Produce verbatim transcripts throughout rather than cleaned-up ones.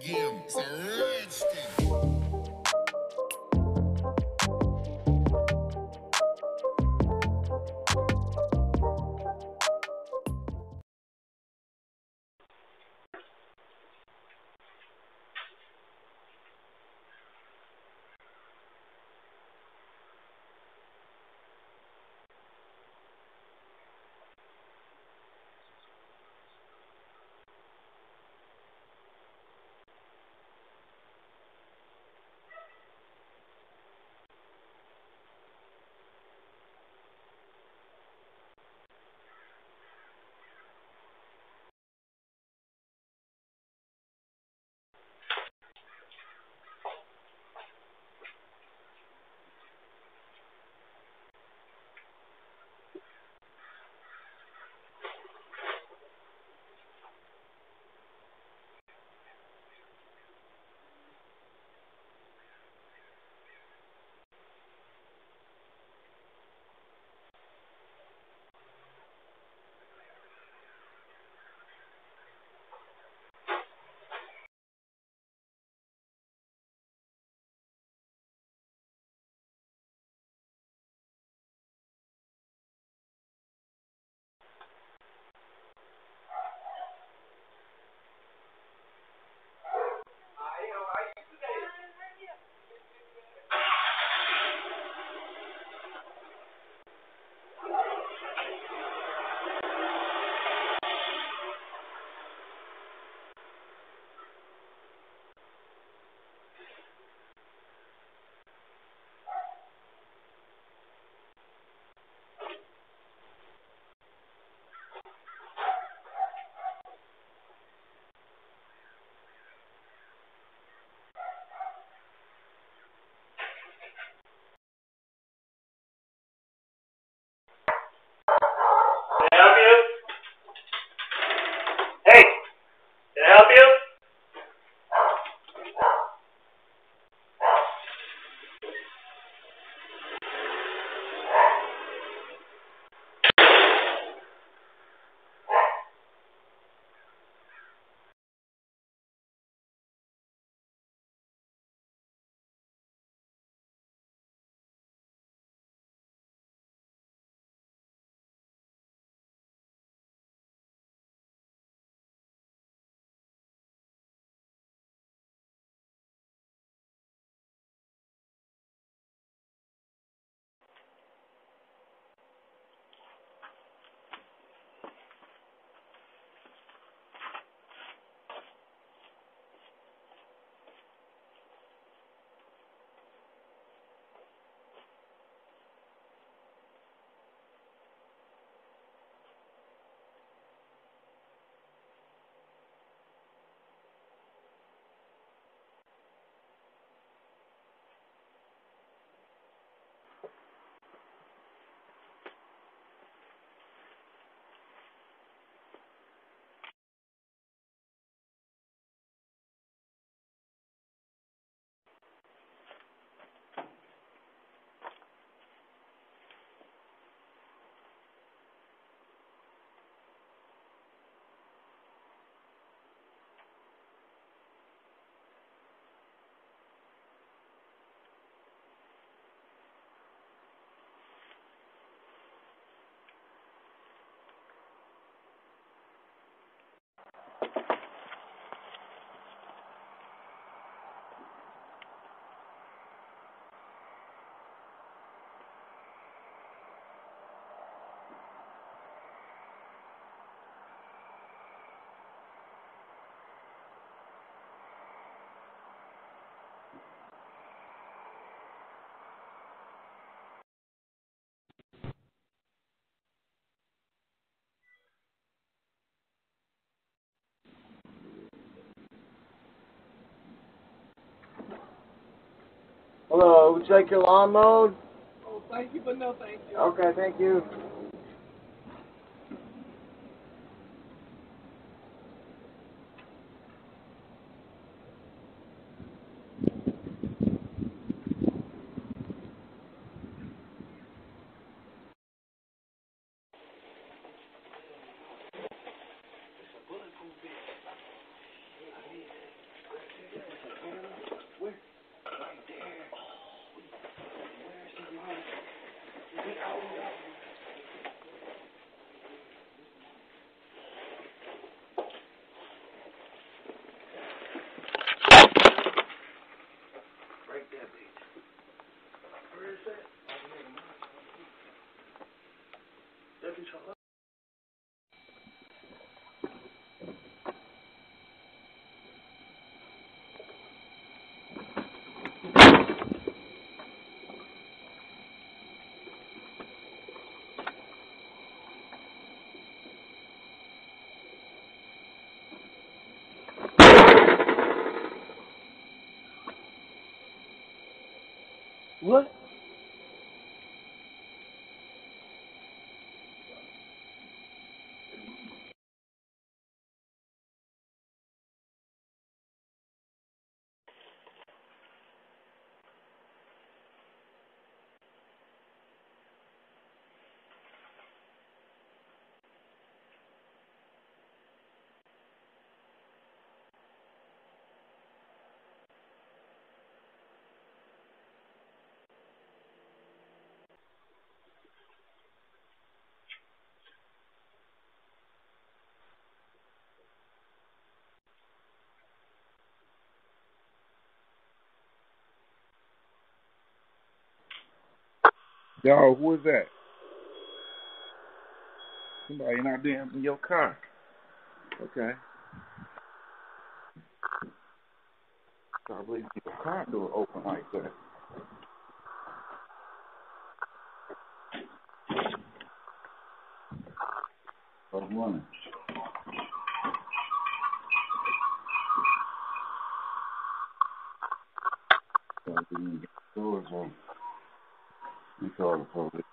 the game. It's a rich thing. Hello, would you like your lawn mowed? Oh, thank you, but no thank you. Okay, thank you. What? Dog, who is that? Somebody not doing in your car. Okay. Can't believe your car door open like that. Good morning. Can't believe the doors open. You call the police.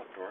Front door.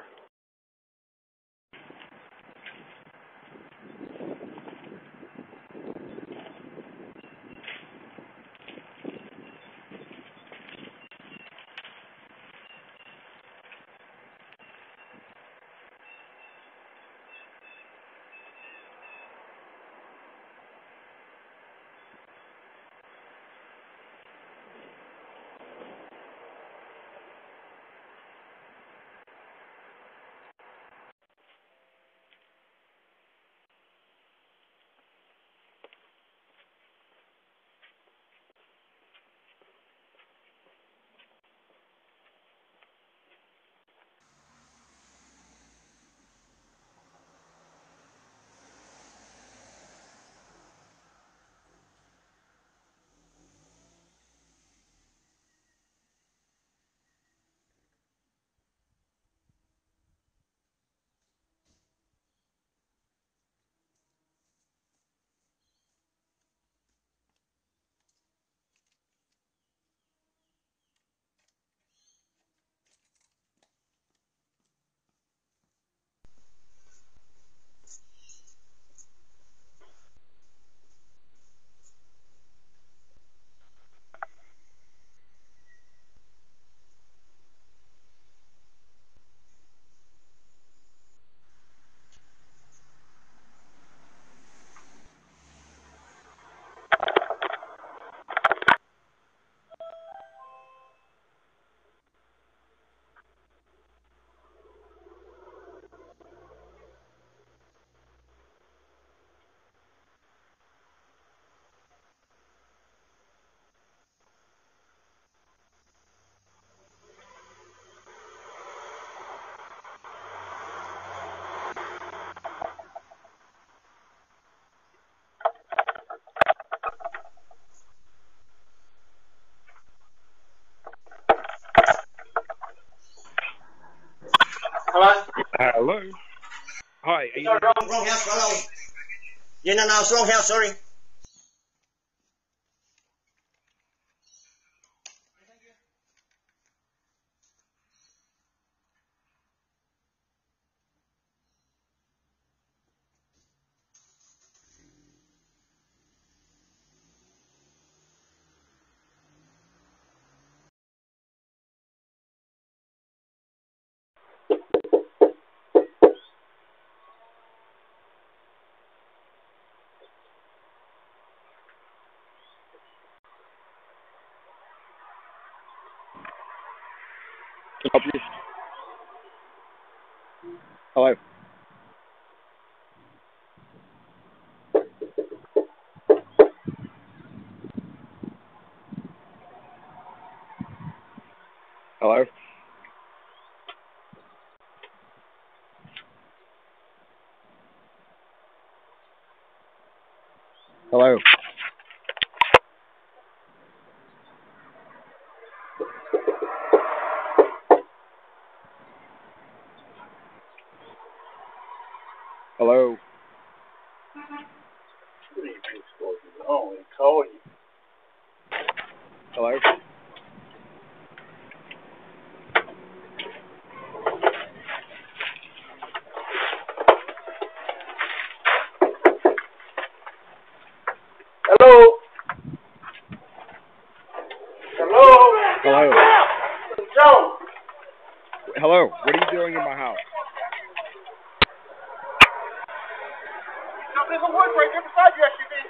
Hello? Hi, are you... No, wrong, wrong house, hello. Yeah, no, no, it's wrong house, sorry. Hello. Hello. Hello. Hello. Hello. Hello. Hello. Hello. Hello. Hello. What are you doing in my house? There's a wood right there beside your S U V.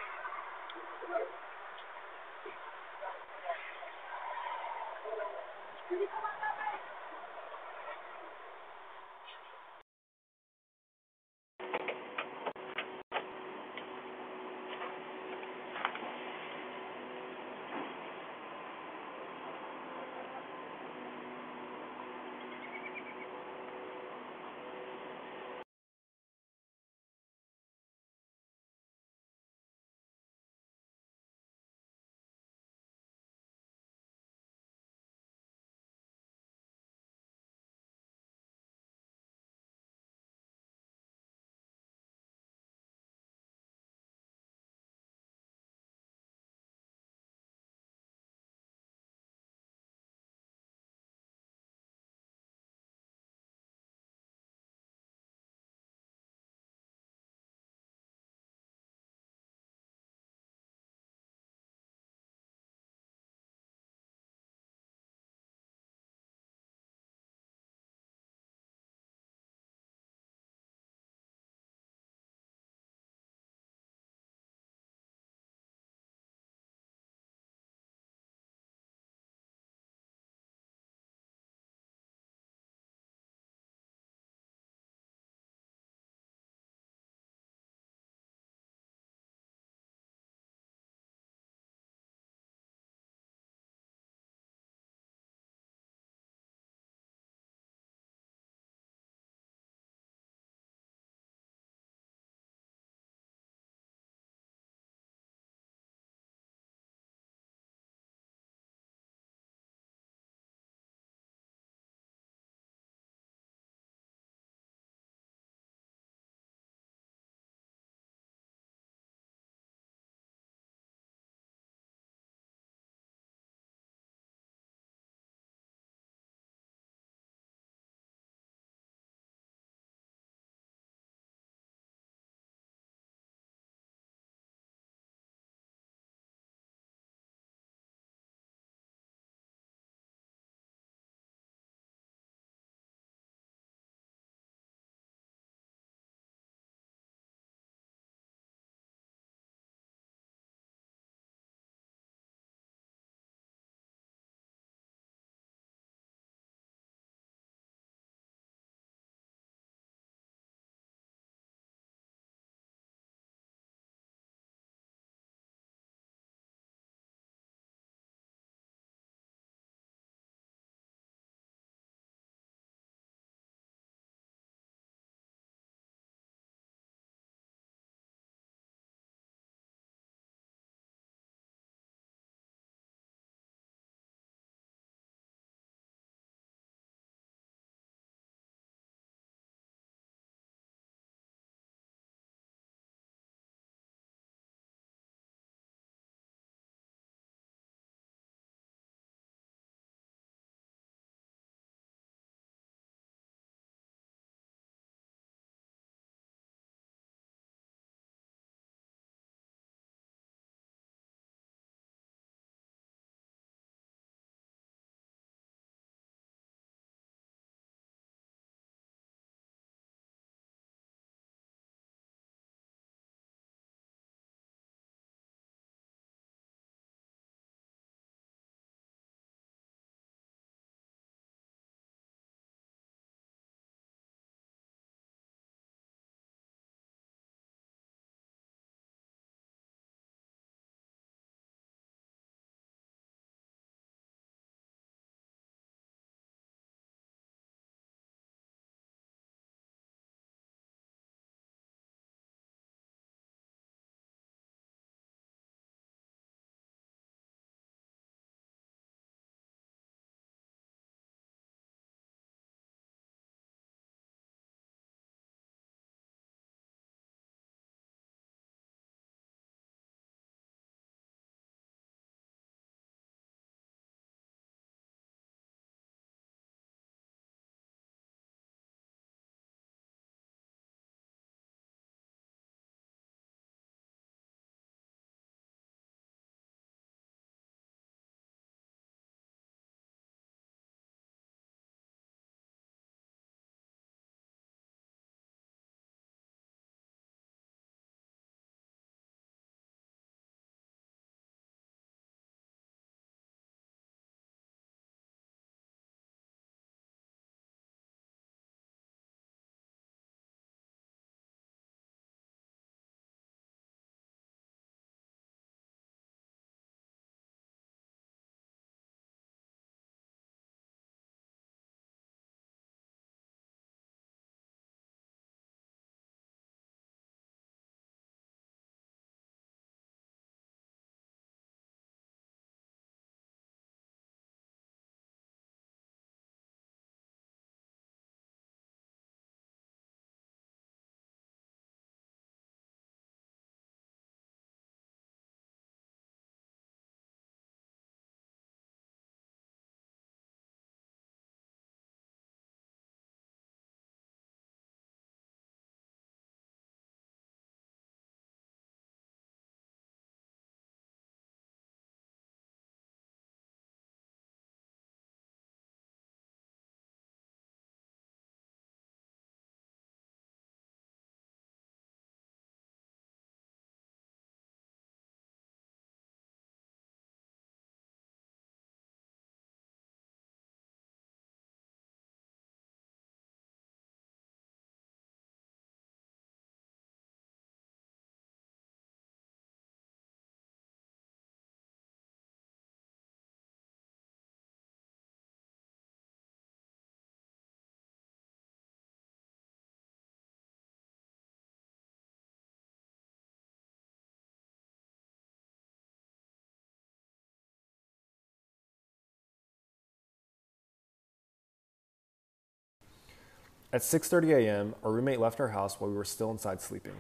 At six thirty a m, our roommate left our house while we were still inside sleeping.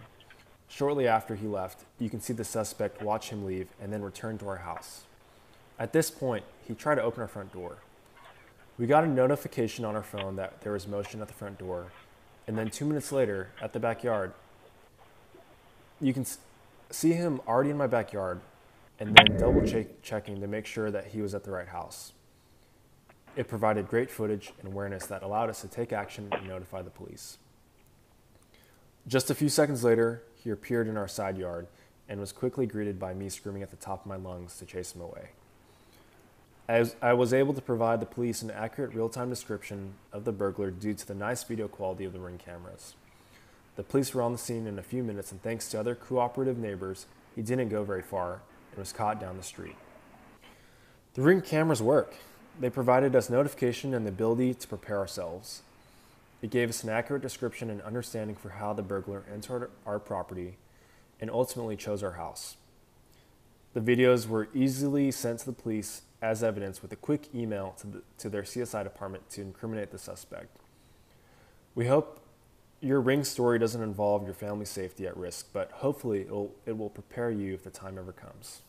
Shortly after he left, you can see the suspect watch him leave and then return to our house. At this point, he tried to open our front door. We got a notification on our phone that there was motion at the front door, and then two minutes later, at the backyard, you can see him already in my backyard, and then double check checking to make sure that he was at the right house. It provided great footage and awareness that allowed us to take action and notify the police. Just a few seconds later, he appeared in our side yard and was quickly greeted by me screaming at the top of my lungs to chase him away. As I was able to provide the police an accurate real-time description of the burglar due to the nice video quality of the Ring cameras. The police were on the scene in a few minutes, and thanks to other cooperative neighbors, he didn't go very far and was caught down the street. The Ring cameras work. They provided us notification and the ability to prepare ourselves. It gave us an accurate description and understanding for how the burglar entered our property and ultimately chose our house. The videos were easily sent to the police as evidence with a quick email to, the, to their C S I department to incriminate the suspect. We hope your Ring story doesn't involve your family's safety at risk, but hopefully it will, it will prepare you if the time ever comes.